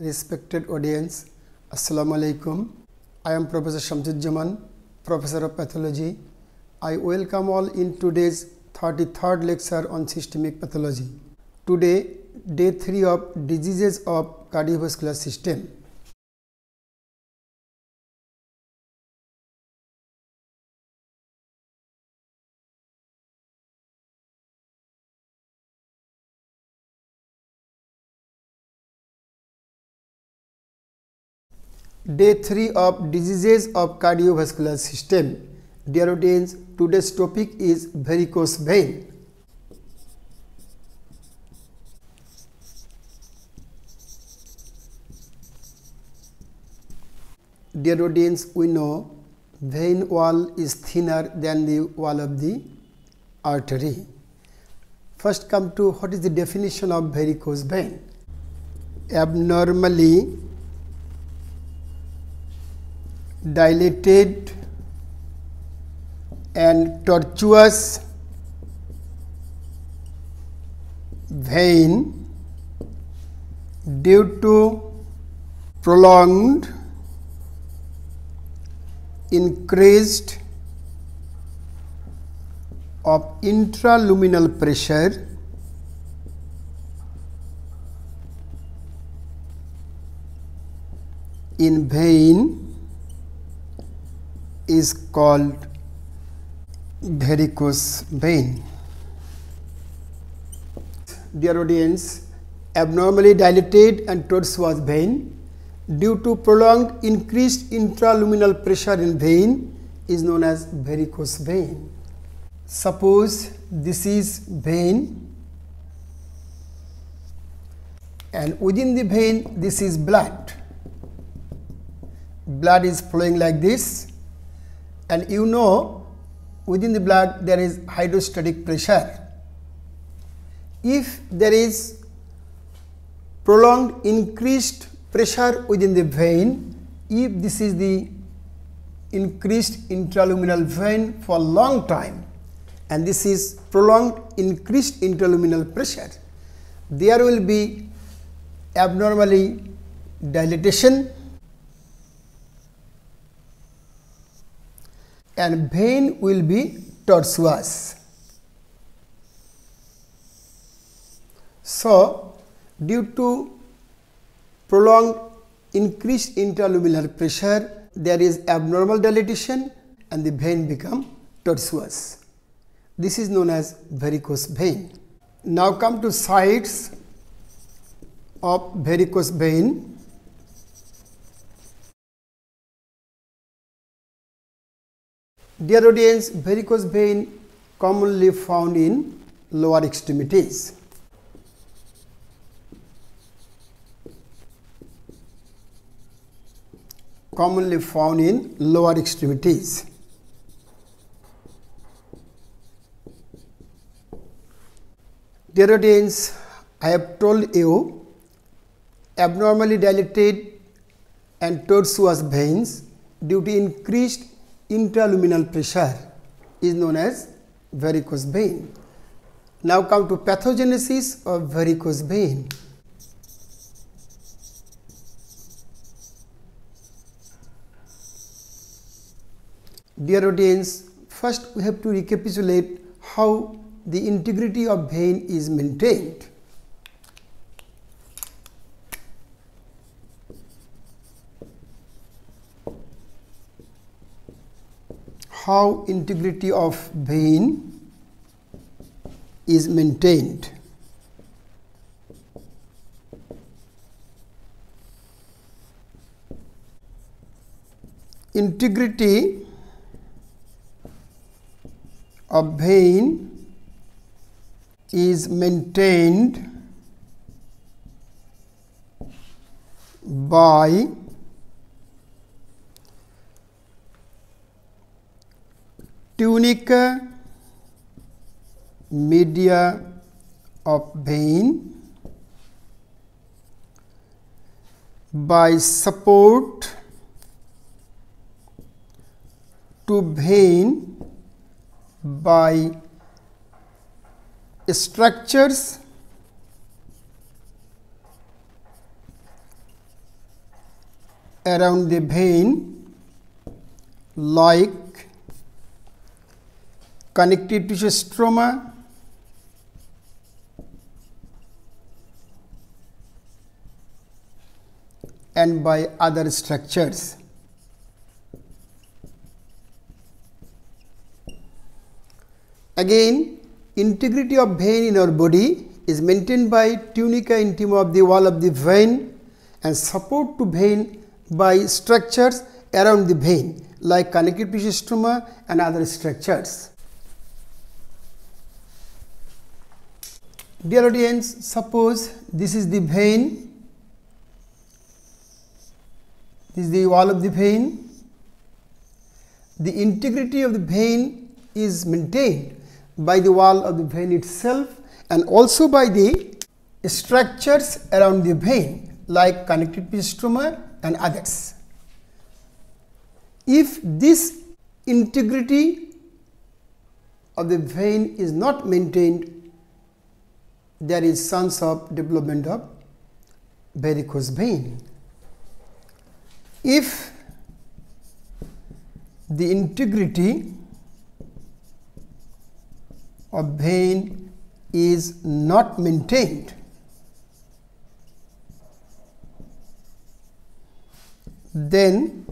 Respected audience, Assalamu Alaikum. I am Prof. Shamsuzzaman, Professor of Pathology. I welcome all in today's 33rd lecture on Systemic Pathology. Today, Day 3 of Diseases of Cardiovascular System. Day 3 of Diseases of Cardiovascular System. Dear audience, today's topic is varicose vein. Dear audience, we know vein wall is thinner than the wall of the artery. First come to what is the definition of varicose vein. Abnormally dilated and tortuous vein due to prolonged, increased of intraluminal pressure in vein is called varicose vein. Dear audience, abnormally dilated and tortuous vein due to prolonged increased intraluminal pressure in vein is known as varicose vein. Suppose this is vein and within the vein this is blood. Blood is flowing like this. And you know within the blood there is hydrostatic pressure. If there is prolonged increased pressure within the vein, if this is the increased intraluminal vein for a long time and this is prolonged increased intraluminal pressure, there will be abnormally dilatation and vein will be tortuous. So, due to prolonged increased intraluminal pressure, there is abnormal dilatation and the vein becomes tortuous. This is known as varicose vein. Now come to sites of varicose vein. Dear audience, varicose vein commonly found in lower extremities. Commonly found in lower extremities. Dear audience, I have told you abnormally dilated and tortuous veins due to increased intraluminal pressure is known as varicose vein. Now come to pathogenesis of varicose vein. Dear audience, first we have to recapitulate how the integrity of vein is maintained. How integrity of vein is maintained. Integrity of vein is maintained by tunica media of vein, by support to vein by structures around the vein like connective tissue stroma, and by other structures. Again, integrity of vein in our body is maintained by tunica intima of the wall of the vein and support to vein by structures around the vein like connective tissue stroma and other structures. Dear audience, suppose this is the vein, this is the wall of the vein. The integrity of the vein is maintained by the wall of the vein itself and also by the structures around the vein like connective tissue stroma and others. If this integrity of the vein is not maintained, there is signs of development of varicose vein. If the integrity of vein is not maintained, then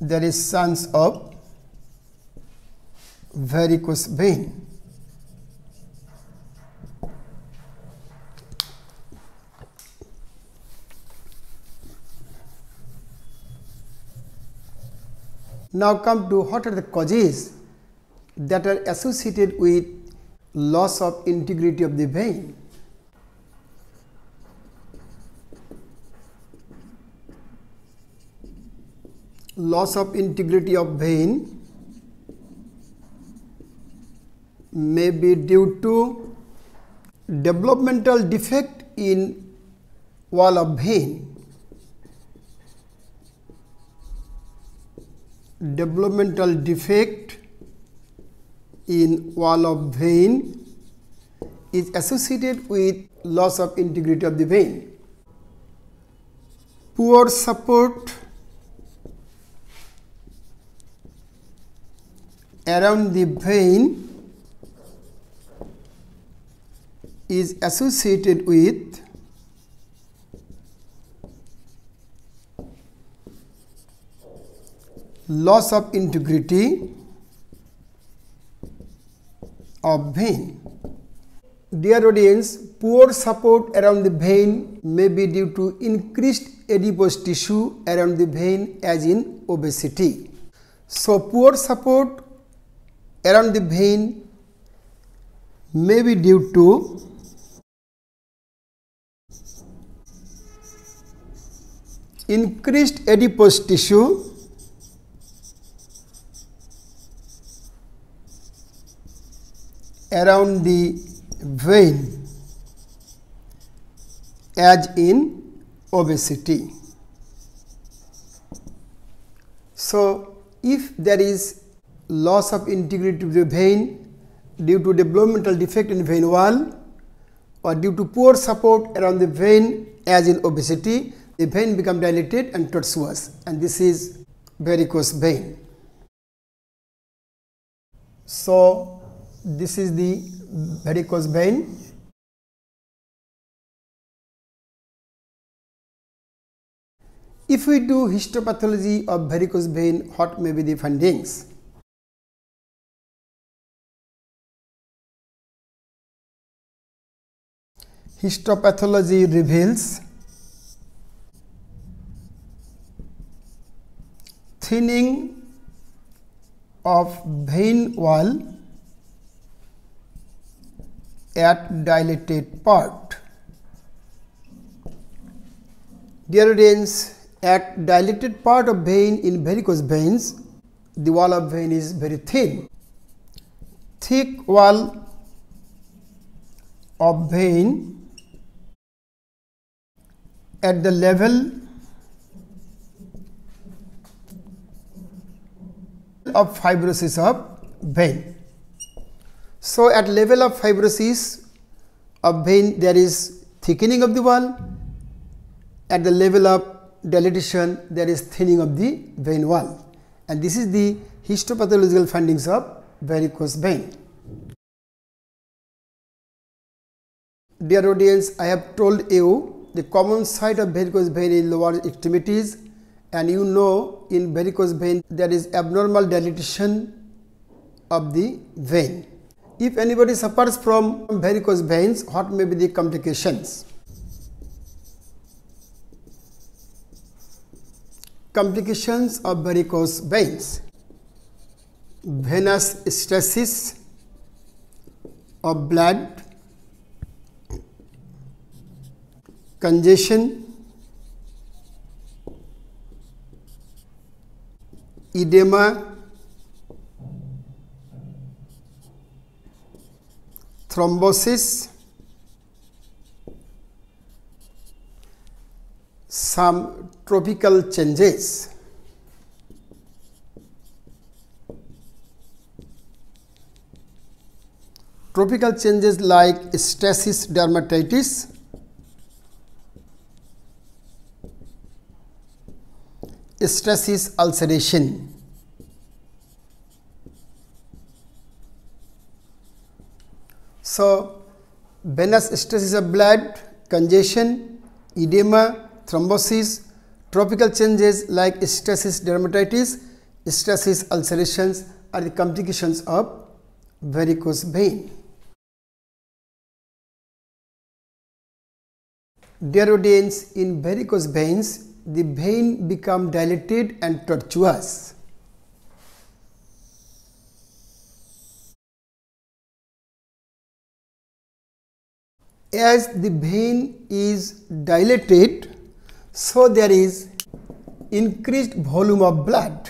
there is signs of varicose vein. Now come to what are the causes that are associated with loss of integrity of the vein. Loss of integrity of vein may be due to developmental defect in wall of vein, developmental defect in wall of vein is associated with loss of integrity of the vein. Poor support around the vein is associated with loss of integrity of vein. Dear audience, poor support around the vein may be due to increased adipose tissue around the vein as in obesity. So, poor support around the vein may be due to increased adipose tissue around the vein as in obesity. So, if there is loss of integrity of the vein due to developmental defect in vein wall or due to poor support around the vein as in obesity, the vein becomes dilated and tortuous, and this is varicose vein. So, this is the varicose vein. If we do histopathology of varicose vein, what may be the findings? Histopathology reveals thinning of vein wall at dilated part. Dear audience, at dilated part of vein in varicose veins, the wall of vein is very thin. Thick wall of vein at the level of fibrosis of vein. So, at level of fibrosis of vein, there is thickening of the wall at the level of dilatation, there is thinning of the vein wall. And this is the histopathological findings of varicose vein. Dear audience, I have told you the common site of varicose vein is lower extremities, and you know in varicose vein there is abnormal dilatation of the vein. If anybody suffers from varicose veins, what may be the complications? Complications of varicose veins: venous stasis of blood, congestion, edema, thrombosis, some tropical changes. Tropical changes like stasis dermatitis, stasis ulceration, so venous stasis of blood, congestion, edema, thrombosis, tropical changes like stasis dermatitis, stasis ulcerations are the complications of varicose vein. Dear audience, in varicose veins, the vein become dilated and tortuous. As the vein is dilated, so there is increased volume of blood.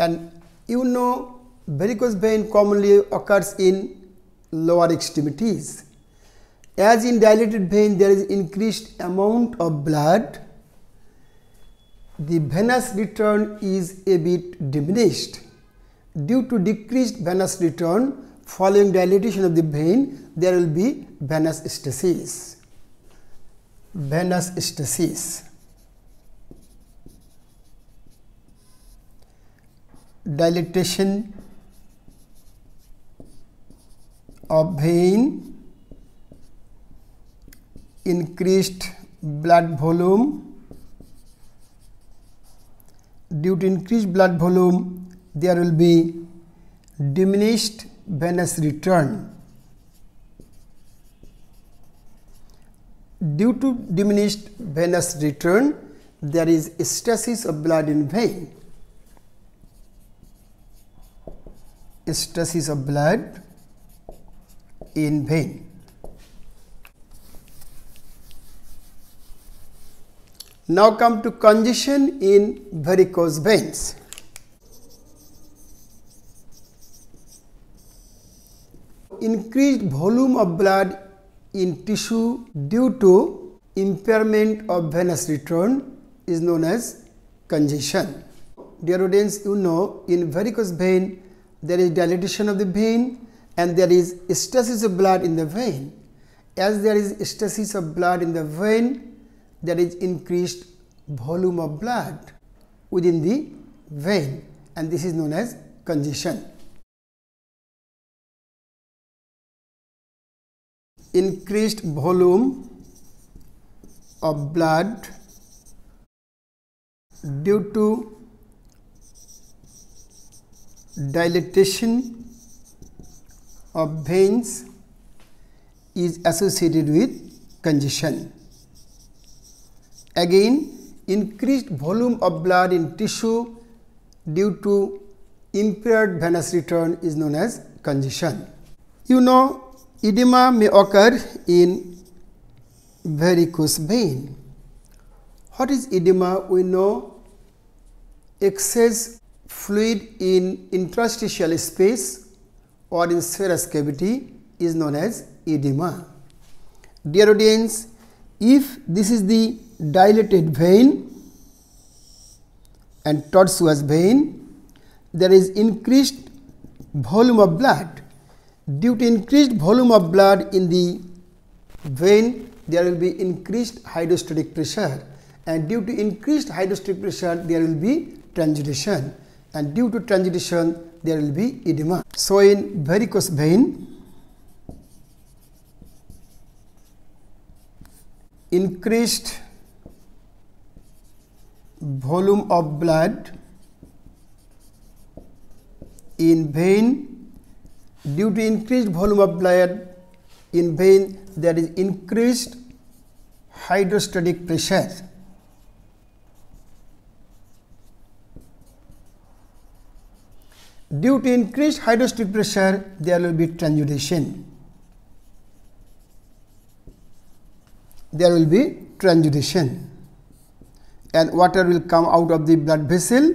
And you know varicose vein commonly occurs in lower extremities. As in dilated vein, there is increased amount of blood, the venous return is a bit diminished. Due to decreased venous return, following dilatation of the vein, there will be venous stasis. Venous stasis. Dilatation of vein, increased blood volume. Due to increased blood volume, there will be diminished venous return. Due to diminished venous return, there is stasis of blood in vein. Stasis of blood in vein. Now come to congestion in varicose veins. Increased volume of blood in tissue due to impairment of venous return is known as congestion. Dear audience, you know in varicose vein there is dilatation of the vein and there is stasis of blood in the vein. As there is stasis of blood in the vein, there is increased volume of blood within the vein, and this is known as congestion. Increased volume of blood due to dilatation of veins is associated with congestion. Again, increased volume of blood in tissue due to impaired venous return is known as congestion. You know, edema may occur in varicose vein. What is edema? We know excess fluid in interstitial space or in serous cavity is known as edema. Dear audience, if this is the dilated vein and tortuous vein, there is increased volume of blood. Due to increased volume of blood in the vein, there will be increased hydrostatic pressure, and due to increased hydrostatic pressure there will be transpiration, and due to transpiration there will be edema. So in varicose vein, increased volume of blood in vein, due to increased volume of blood in vein, there is increased hydrostatic pressure. Due to increased hydrostatic pressure, there will be transpiration. There will be transpiration, and water will come out of the blood vessel.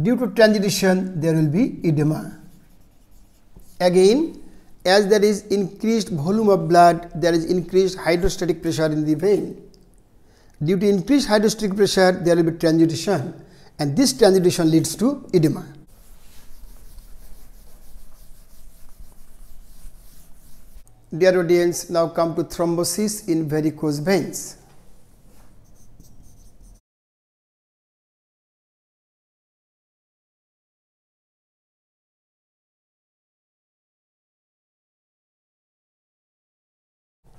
Due to transpiration, there will be edema. Again, as there is increased volume of blood, there is increased hydrostatic pressure in the vein. Due to increased hydrostatic pressure, there will be transpiration, and this transpiration leads to edema. Dear audience, now come to thrombosis in varicose veins.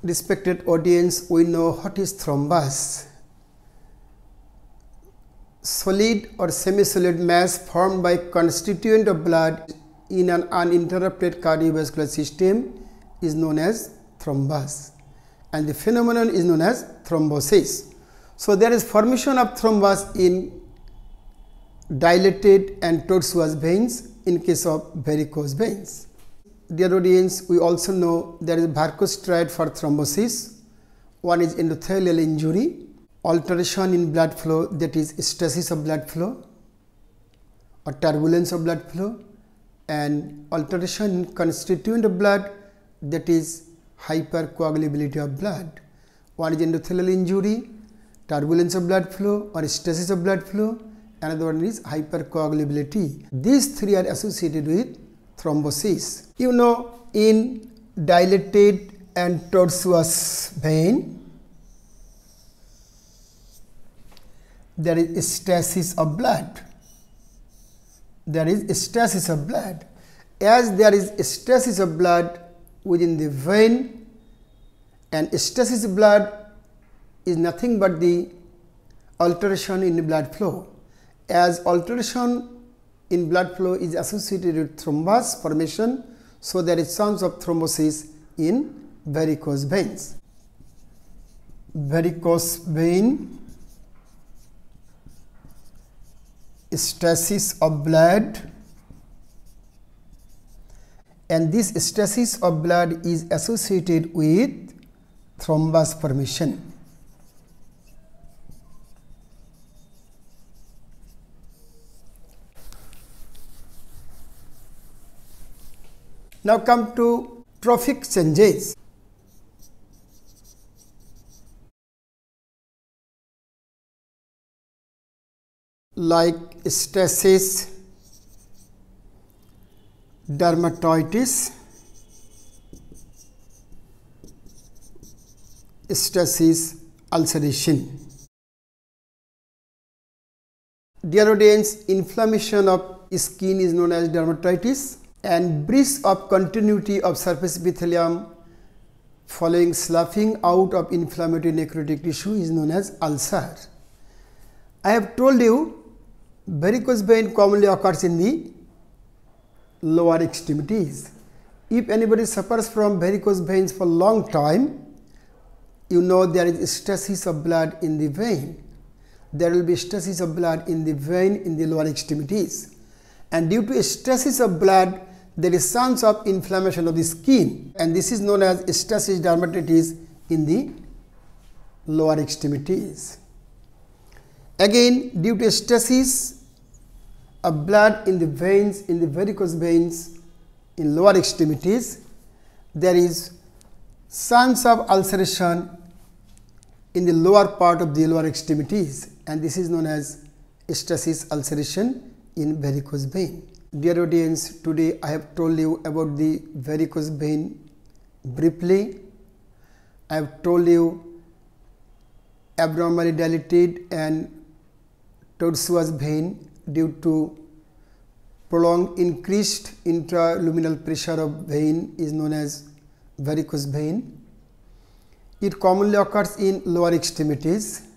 Respected audience, we know what is thrombus. Solid or semi-solid mass formed by constituent of blood in an uninterrupted cardiovascular system is known as thrombus, and the phenomenon is known as thrombosis. So there is formation of thrombus in dilated and tortuous veins in case of varicose veins. Dear audience, we also know there is Virchow's triad for thrombosis. One is endothelial injury, alteration in blood flow, that is stasis of blood flow or turbulence of blood flow, and alteration in constituent of blood, that is hypercoagulability of blood. One is endothelial injury, turbulence of blood flow or stasis of blood flow, another one is hypercoagulability. These three are associated with thrombosis. You know, in dilated and tortuous vein, there is stasis of blood. There is stasis of blood. As there is stasis of blood within the vein, and stasis of blood is nothing but the alteration in the blood flow. As alteration in blood flow is associated with thrombus formation, so there is signs of thrombosis in varicose veins. Varicose vein, stasis of blood, and this stasis of blood is associated with thrombus formation. Now come to trophic changes. Like stasis, dermatitis, stasis, ulceration. Dear audience, inflammation of skin is known as dermatitis, and breach of continuity of surface epithelium following sloughing out of inflammatory necrotic tissue is known as ulcer. I have told you varicose vein commonly occurs in the lower extremities. If anybody suffers from varicose veins for a long time, you know there is stasis of blood in the vein. There will be stasis of blood in the vein in the lower extremities, and due to stasis of blood there is signs of inflammation of the skin, and this is known as stasis dermatitis in the lower extremities. Again, due to stasis of blood in the veins, in the varicose veins, in lower extremities, there is signs of ulceration in the lower part of the lower extremities, and this is known as stasis ulceration in varicose vein. Dear audience, today I have told you about the varicose vein briefly. I have told you abnormally dilated and tortuous vein due to prolonged increased intraluminal pressure of vein is known as varicose vein. It commonly occurs in lower extremities.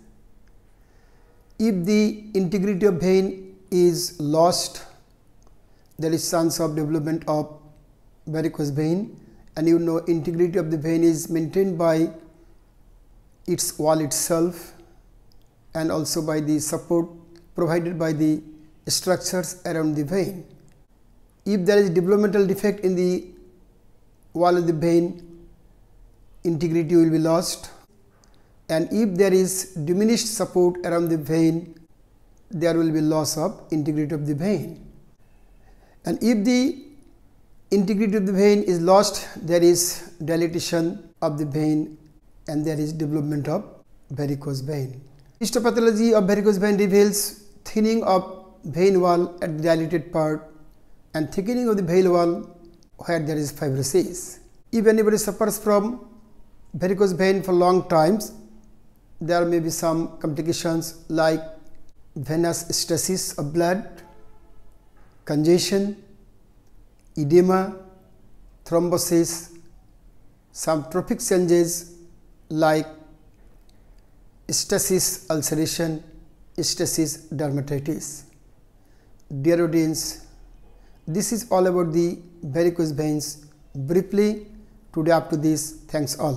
If the integrity of vein is lost, there is chance of development of varicose vein, and you know integrity of the vein is maintained by its wall itself and also by the support provided by the structures around the vein. If there is developmental defect in the wall of the vein, integrity will be lost, and if there is diminished support around the vein, there will be loss of integrity of the vein. And if the integrity of the vein is lost, there is dilatation of the vein and there is development of varicose vein. Histopathology of varicose vein reveals thinning of vein wall at the dilated part and thickening of the vein wall where there is fibrosis. If anybody suffers from varicose vein for long times, there may be some complications like venous stasis of blood, congestion, edema, thrombosis, some trophic changes like stasis ulceration, stasis dermatitis, deridence. This is all about the varicose veins briefly. Today, up to this, thanks all.